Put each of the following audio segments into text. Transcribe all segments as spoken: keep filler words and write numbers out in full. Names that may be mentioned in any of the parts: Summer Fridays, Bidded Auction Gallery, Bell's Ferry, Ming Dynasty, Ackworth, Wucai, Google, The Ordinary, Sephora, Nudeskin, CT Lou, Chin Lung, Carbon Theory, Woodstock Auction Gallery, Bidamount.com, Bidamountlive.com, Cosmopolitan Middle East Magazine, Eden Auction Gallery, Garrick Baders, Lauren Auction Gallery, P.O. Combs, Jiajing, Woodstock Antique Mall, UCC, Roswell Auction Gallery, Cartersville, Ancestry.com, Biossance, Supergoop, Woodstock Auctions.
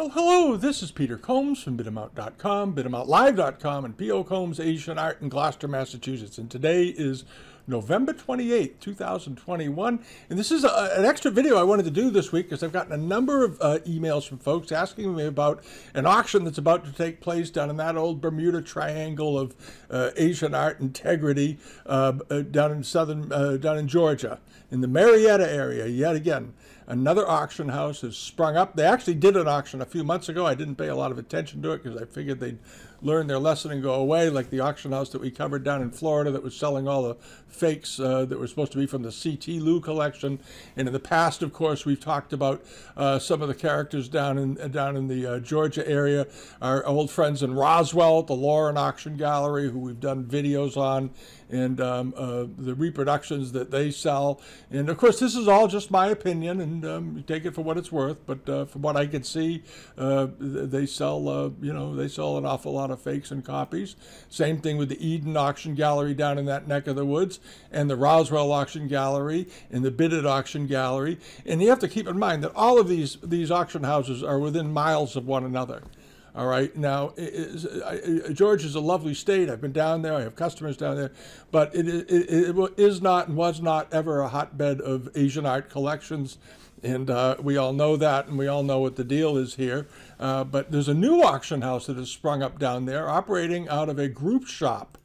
Well, hello, this is Peter Combs from Bidamount dot com, Bidamount live dot com, and P O. Combs, Asian Art in Gloucester, Massachusetts. And today is November twenty-eighth, two thousand twenty-one. And this is a, an extra video I wanted to do this week because I've gotten a number of uh, emails from folks asking me about an auction that's about to take place down in that old Bermuda Triangle of uh, Asian art integrity uh, uh, down in southern, uh, down in Georgia, in the Marietta area, yet again. Another auction house has sprung up. They actually did an auction a few months ago. I didn't pay a lot of attention to it because I figured they'd learn their lesson and go away, like the auction house that we covered down in Florida that was selling all the fakes uh, that were supposed to be from the C T Lou collection. And in the past, of course, we've talked about uh, some of the characters down in uh, down in the uh, Georgia area. Our old friends in Roswell at the Lauren Auction Gallery, who we've done videos on, and um, uh, the reproductions that they sell. And of course, this is all just my opinion, and um, you take it for what it's worth. But uh, from what I can see, uh, they sell, uh, you know, they sell an awful lot of fakes and copies. Same thing with the Eden Auction Gallery down in that neck of the woods, and the Roswell Auction Gallery, and the Bidded Auction Gallery. And you have to keep in mind that all of these, these auction houses are within miles of one another. All right. Now, Georgia is a lovely state. I've been down there. I have customers down there. But it, it, it is not and was not ever a hotbed of Asian art collections. And uh, we all know that, and we all know what the deal is here. Uh, but there's a new auction house that has sprung up down there, operating out of a group shop,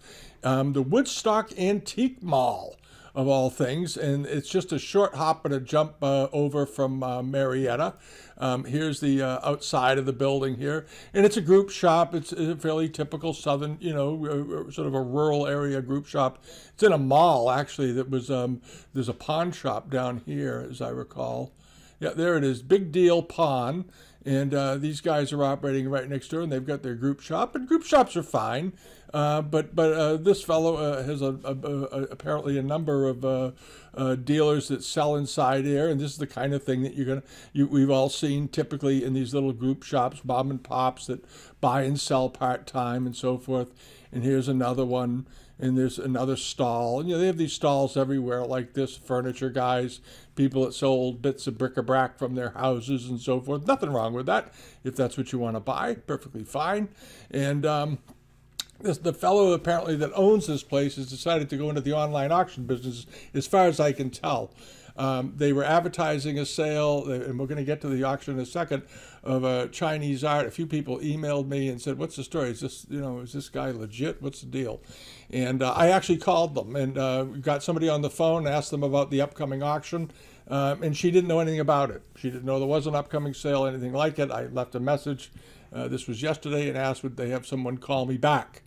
um, the Woodstock Antique Mall, of all things. And it's just a short hop and a jump uh, over from uh, Marietta. Um, here's the uh, outside of the building here. And it's a group shop. It's a fairly typical southern, you know, sort of a rural area group shop. It's in a mall, actually, that was, um, there's a pawn shop down here, as I recall. Yeah, there it is, Big Deal Pawn. And uh, these guys are operating right next door, and they've got their group shop. And group shops are fine, uh, but but uh, this fellow uh, has a, a, a, apparently a number of uh, uh, dealers that sell inside here, and this is the kind of thing that you're gonna you, we've all seen typically in these little group shops, mom and pops that buy and sell part time and so forth. And here's another one. And there's another stall. And, you know, they have these stalls everywhere like this, furniture guys, people that sold bits of bric-a-brac from their houses and so forth. Nothing wrong with that. If that's what you want to buy, perfectly fine. And um, this, the fellow apparently that owns this place has decided to go into the online auction business, as far as I can tell. Um, they were advertising a sale, and we're going to get to the auction in a second, of uh, Chinese art. A few people emailed me and said, "What's the story? Is this, you know, is this guy legit? What's the deal?" And uh, I actually called them and uh, got somebody on the phone, asked them about the upcoming auction, um, and she didn't know anything about it. She didn't know there was an upcoming sale, anything like it. I left a message. Uh, this was yesterday, and asked would they have someone call me back.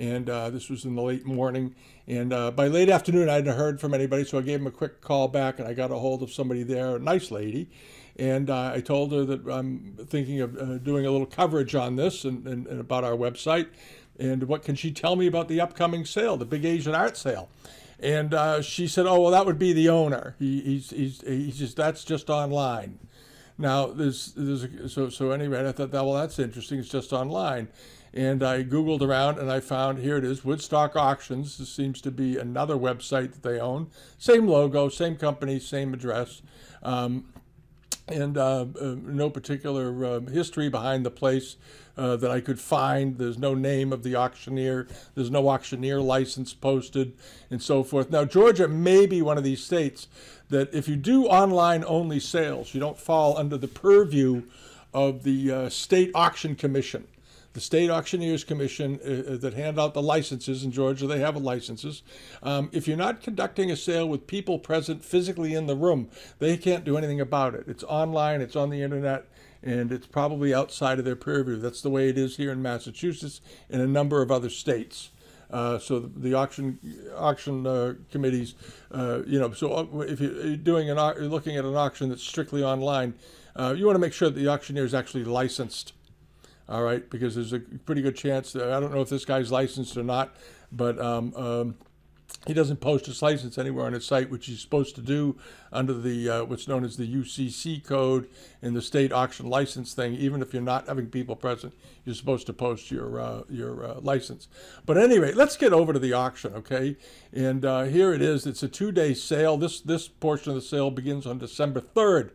And uh, this was in the late morning. And uh, by late afternoon, I hadn't heard from anybody, so I gave him a quick call back, and I got a hold of somebody there, a nice lady. And uh, I told her that I'm thinking of uh, doing a little coverage on this and, and, and about our website. And what can she tell me about the upcoming sale, the big Asian art sale? And uh, she said, "Oh, well, that would be the owner. He, he's, he's, he's just, that's just online." Now, there's, there's a, so, so anyway, I thought, that, well, that's interesting. It's just online. And I Googled around, and I found, here it is, Woodstock Auctions. This seems to be another website that they own. Same logo, same company, same address. Um, and uh, uh, no particular uh, history behind the place uh, that I could find. There's no name of the auctioneer. There's no auctioneer license posted and so forth. Now, Georgia may be one of these states that if you do online-only sales, you don't fall under the purview of the uh, State Auction Commission. The State Auctioneers Commission uh, that hand out the licenses in Georgia, they have licenses. Um, if you're not conducting a sale with people present physically in the room, they can't do anything about it. It's online, it's on the internet, and it's probably outside of their purview. That's the way it is here in Massachusetts and a number of other states. Uh, so the, the auction auction uh, committees, uh, you know, so if you're doing an, you're looking at an auction that's strictly online, uh, you want to make sure that the auctioneer is actually licensed. All right, because there's a pretty good chance that, I don't know if this guy's licensed or not, but um, um, he doesn't post his license anywhere on his site, which he's supposed to do under the uh, what's known as the U C C code and the state auction license thing. Even if you're not having people present, you're supposed to post your uh, your uh, license. But anyway, let's get over to the auction, okay? And uh, here it is. It's a two-day sale. This this portion of the sale begins on December third.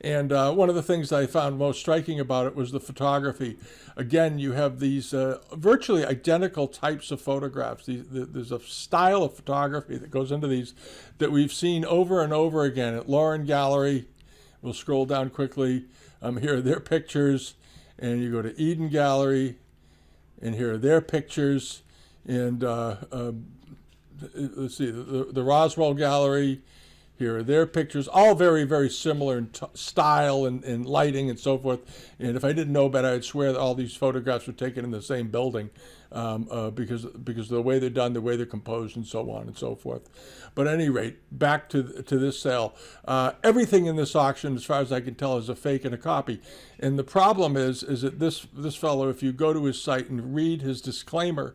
And uh, one of the things I found most striking about it was the photography. Again, you have these uh, virtually identical types of photographs. These, the, there's a style of photography that goes into these that we've seen over and over again at Lauren Gallery. We'll scroll down quickly. Um, here are their pictures. And you go to Eden Gallery, and here are their pictures. And uh, uh, let's see, the, the Roswell Gallery. Here are their pictures, all very, very similar in t style and, and lighting and so forth. And if I didn't know better, I'd swear that all these photographs were taken in the same building um, uh, because because of the way they're done, the way they're composed, and so on and so forth. But at any rate, back to, to this sale. Uh, everything in this auction, as far as I can tell, is a fake and a copy. And the problem is, is that this, this fellow, if you go to his site and read his disclaimer,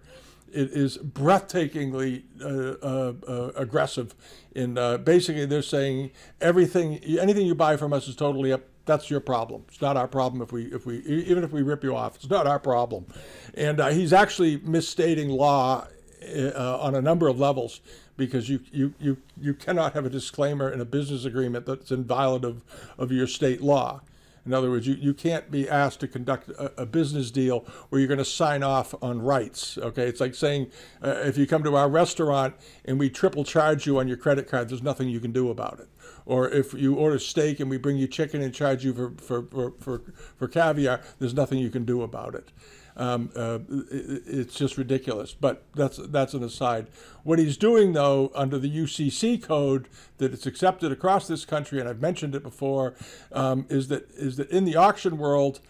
it is breathtakingly uh, uh, uh, aggressive. And uh, basically they're saying everything, anything you buy from us is totally up. That's your problem. It's not our problem if we, if we, even if we rip you off, it's not our problem. And uh, he's actually misstating law uh, on a number of levels, because you, you, you, you cannot have a disclaimer in a business agreement that's inviolative of your state law. In other words, you, you can't be asked to conduct a, a business deal where you're going to sign off on rights, okay? It's like saying uh, if you come to our restaurant and we triple charge you on your credit card, there's nothing you can do about it. Or if you order steak and we bring you chicken and charge you for, for, for, for, for caviar, there's nothing you can do about it. Um, uh, it, it's just ridiculous, but that's that's an aside. What he's doing, though, under the U C C code that it's accepted across this country, and I've mentioned it before, um, is that is that in the auction world,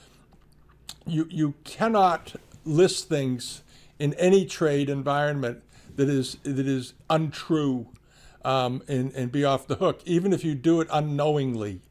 you you cannot list things in any trade environment that is that is untrue, um, and and be off the hook, even if you do it unknowingly.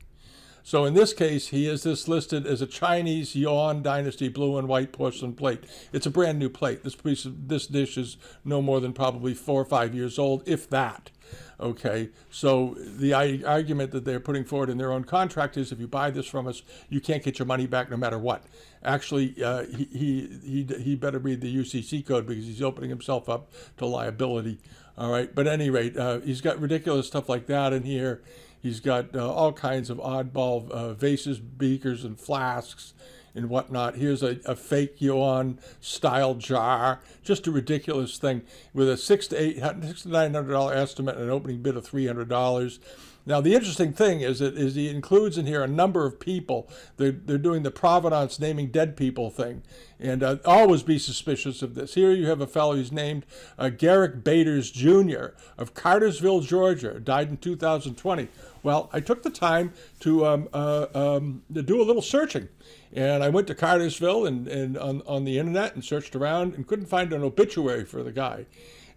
So in this case, he is this listed as a Chinese Yuan Dynasty blue and white porcelain plate. It's a brand new plate. This piece of this dish is no more than probably four or five years old, if that. Okay, so the argument that they're putting forward in their own contract is if you buy this from us, you can't get your money back no matter what. Actually, uh, he, he, he, he better read the U C C code, because he's opening himself up to liability. All right, but at any rate, uh, he's got ridiculous stuff like that in here. He's got uh, all kinds of oddball uh, vases, beakers, and flasks and whatnot. Here's a, a fake Yuan-style jar. Just a ridiculous thing with a six to eight, six to nine hundred dollar estimate and an opening bid of three hundred dollars. Now, the interesting thing is that is he includes in here a number of people. They're, they're doing the provenance naming dead people thing. And uh, always be suspicious of this. Here you have a fellow who's named uh, Garrick Baders, Junior of Cartersville, Georgia, died in two thousand twenty. Well, I took the time to, um, uh, um, to do a little searching. And I went to Cartersville and, and on, on the internet and searched around and couldn't find an obituary for the guy.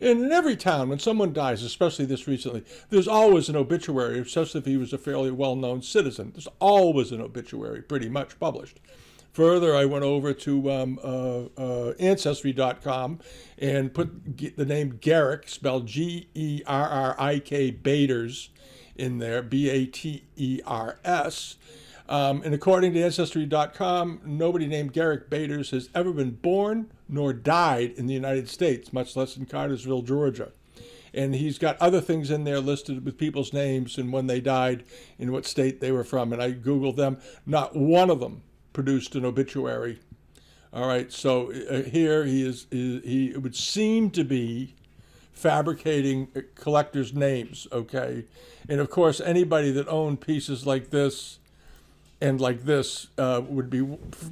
And in every town, when someone dies, especially this recently, there's always an obituary, especially if he was a fairly well-known citizen. There's always an obituary pretty much published. Further, I went over to um, uh, uh, Ancestry dot com and put the name Garrick, spelled G E R R I K, Baders, in there, B A T E R S. Um, and according to Ancestry dot com, nobody named Garrick Baders has ever been born nor died in the United States, much less in Cartersville, Georgia. And he's got other things in there listed with people's names and when they died and what state they were from. And I Googled them. Not one of them produced an obituary. All right, so uh, here he is, he it would seem to be fabricating collectors' names, okay? And, of course, anybody that owned pieces like this and like this uh, would be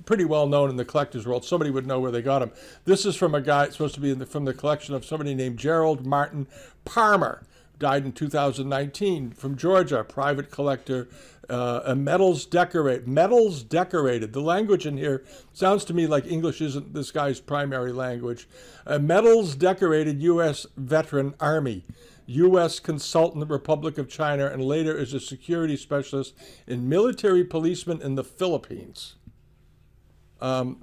pretty well known in the collector's world. Somebody would know where they got them. This is from a guy, it's supposed to be in the, from the collection of somebody named Gerald Martin Palmer, died in two thousand nineteen from Georgia, a private collector, uh, a metals decorate, metals decorated. The language in here sounds to me like English isn't this guy's primary language. A metals decorated U S veteran army. U S consultant in the Republic of China, and later as a security specialist in military policeman in the Philippines. Um,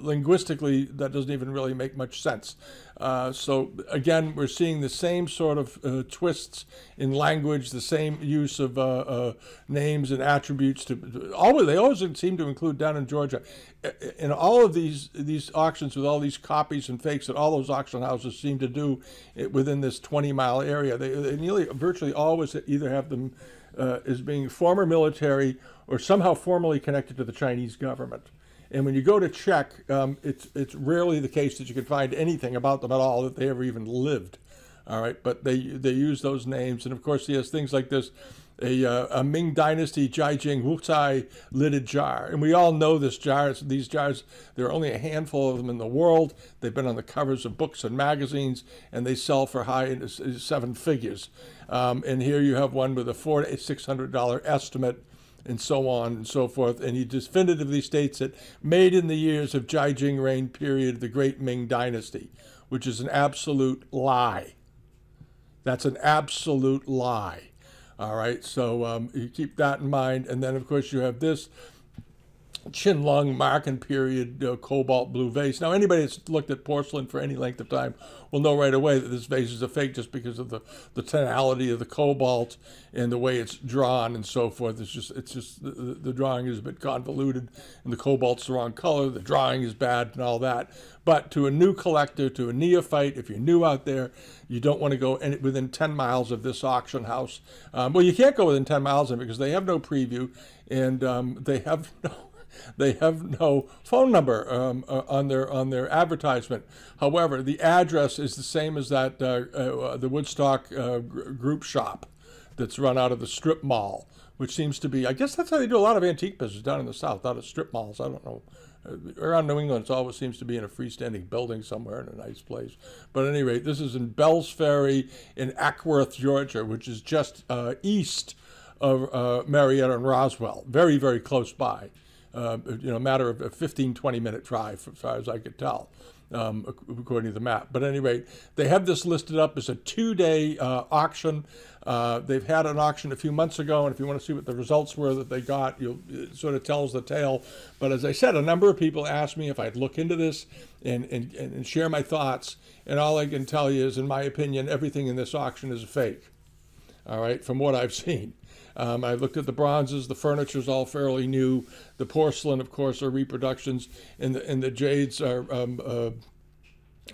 linguistically, that doesn't even really make much sense. Uh, so again, we're seeing the same sort of uh, twists in language, the same use of uh, uh, names and attributes. To always, they always seem to include down in Georgia, in all of these these auctions with all these copies and fakes that all those auction houses seem to do within this twenty mile area. They, they nearly virtually always either have them uh, as being former military or somehow formally connected to the Chinese government. And when you go to check, um, it's it's rarely the case that you can find anything about them at all, that they ever even lived. All right, but they they use those names, and of course, yes, things like this, a, uh, a Ming Dynasty Jiajing Wucai lidded jar, and we all know this jar. These jars, there are only a handful of them in the world. They've been on the covers of books and magazines, and they sell for high in seven figures. Um, and here you have one with a four to six hundred dollar estimate, and so on and so forth. And he definitively states that made in the years of Jiajing reign period, the great Ming Dynasty, which is an absolute lie. That's an absolute lie. All right, so um, you keep that in mind. And then, of course, you have this Chin Lung Marken period uh, cobalt blue vase. Now, anybody that's looked at porcelain for any length of time will know right away that this vase is a fake, just because of the the tonality of the cobalt and the way it's drawn and so forth. It's just it's just the, the drawing is a bit convoluted, and the cobalt's the wrong color, the drawing is bad, and all that. But to a new collector, to a neophyte, if you're new out there, you don't want to go any, within ten miles of this auction house. Um, well, you can't go within ten miles of it, because they have no preview, and um, they have no. They have no phone number um, uh, on their on their advertisement. However, the address is the same as that uh, uh, the Woodstock uh, group shop that's run out of the strip mall, which seems to be, I guess that's how they do a lot of antique business down in the South, out of strip malls. I don't know. Around New England, it always seems to be in a freestanding building somewhere in a nice place. But at any rate, this is in Bell's Ferry in Ackworth, Georgia, which is just uh, east of uh, Marietta and Roswell, very, very close by. Uh, you know, a matter of a fifteen, twenty minute drive, as far as I could tell, um, according to the map. But at any rate, they have this listed up as a two-day uh, auction. Uh, they've had an auction a few months ago, and if you want to see what the results were that they got, you'll, it sort of tells the tale. But as I said, a number of people asked me if I'd look into this and, and, and share my thoughts, and all I can tell you is, in my opinion, everything in this auction is a fake, all right, from what I've seen. Um, I looked at the bronzes, the furniture's all fairly new. The porcelain, of course, are reproductions, and the, and the jades are um, uh,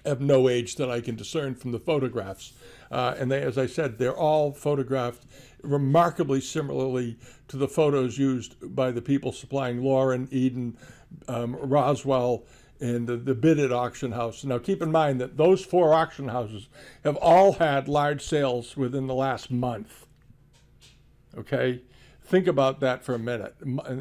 of no age that I can discern from the photographs. Uh, and they, as I said, they're all photographed remarkably similarly to the photos used by the people supplying Lauren, Eden, um, Roswell, and the, the Bidded Auction House. Now, keep in mind that those four auction houses have all had large sales within the last month. Okay, think about that for a minute.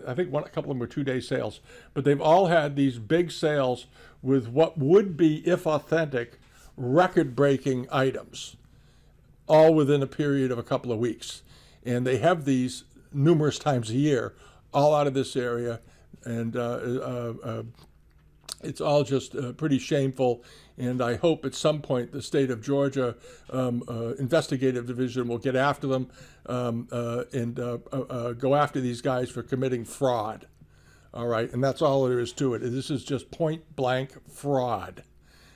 I think one, a couple of them were two-day sales, but they've all had these big sales with what would be, if authentic, record-breaking items, all within a period of a couple of weeks. And they have these numerous times a year, all out of this area, and uh, uh, uh, it's all just uh, pretty shameful. And I hope at some point the state of Georgia um, uh, investigative division will get after them um, uh, and uh, uh, uh, go after these guys for committing fraud. All right, and that's all there is to it. This is just point blank fraud,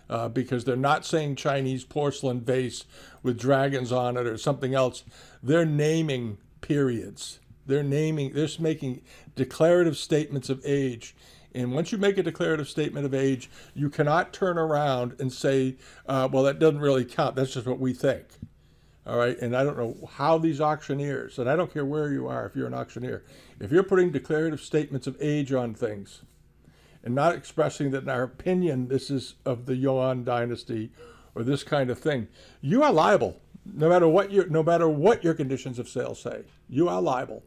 uh, because they're not saying Chinese porcelain vase with dragons on it or something else. They're naming periods. They're naming, they're making declarative statements of age. And once you make a declarative statement of age, you cannot turn around and say, uh, well, that doesn't really count. That's just what we think. All right. And I don't know how these auctioneers, and I don't care where you are, if you're an auctioneer, if you're putting declarative statements of age on things and not expressing that in our opinion, this is of the Yuan dynasty or this kind of thing, you are liable. No matter what your, no matter what your conditions of sale say, you are liable.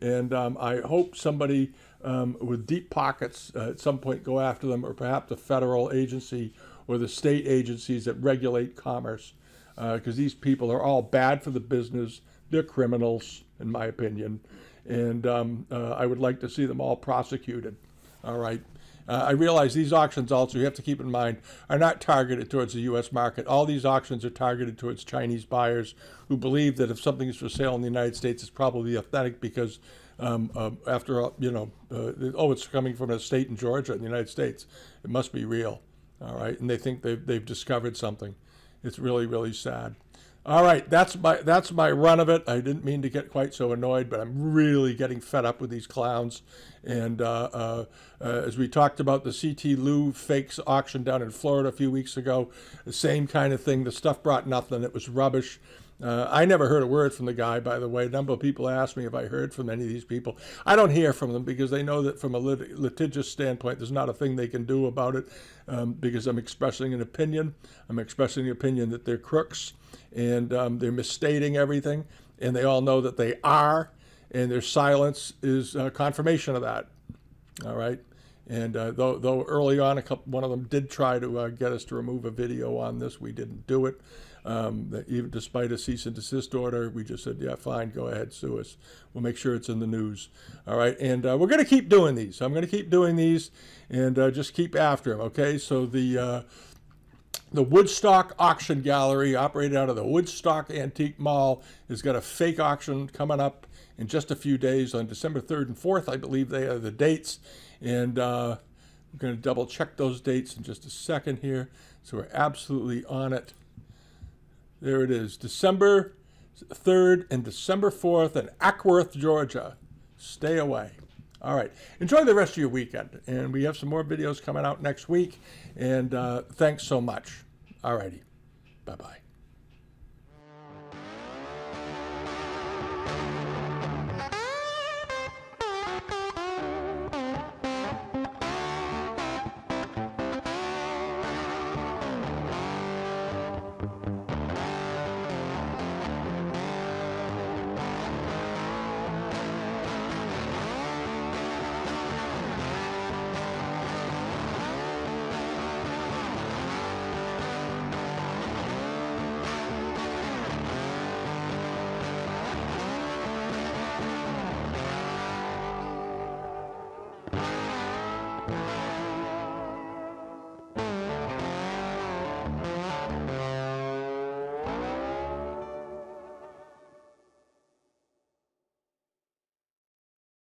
And um, I hope somebody um, with deep pockets uh, at some point go after them, or perhaps the federal agency or the state agencies that regulate commerce, because uh, these people are all bad for the business. They're criminals, in my opinion, and um, uh, I would like to see them all prosecuted. All right, Uh, I realize these auctions also, you have to keep in mind, are not targeted towards the U S market. All these auctions are targeted towards Chinese buyers who believe that if something is for sale in the United States, it's probably authentic because um, uh, after all, you know, uh, oh, it's coming from a state in Georgia in the United States. It must be real, all right? And they think they've, they've discovered something. It's really, really sad. All right, that's my that's my run of it. I didn't mean to get quite so annoyed, but I'm really getting fed up with these clowns. And uh, uh, uh, as we talked about the C T Lou fakes auction down in Florida a few weeks ago, the same kind of thing. The stuff brought nothing. It was rubbish. Uh, I never heard a word from the guy, by the way. A number of people asked me if I heard from any of these people. I don't hear from them because they know that from a lit litigious standpoint, there's not a thing they can do about it um, because I'm expressing an opinion. I'm expressing the opinion that they're crooks and um, they're misstating everything, and they all know that they are, and their silence is uh, confirmation of that, all right? And uh, though, though early on, a couple, one of them did try to uh, get us to remove a video on this. We didn't do it. Um, that even despite a cease and desist order, we just said, yeah, fine, go ahead, sue us. We'll make sure it's in the news. All right, and uh, we're going to keep doing these. I'm going to keep doing these and uh, just keep after them, okay? So the, uh, the Woodstock Auction Gallery, operated out of the Woodstock Antique Mall, has got a fake auction coming up in just a few days on December third and fourth. I believe they are the dates. And uh, I'm going to double check those dates in just a second here. So we're absolutely on it. There it is, December third and December fourth in Ackworth, Georgia. Stay away. All right, enjoy the rest of your weekend. And we have some more videos coming out next week. And uh, thanks so much. All righty, bye-bye.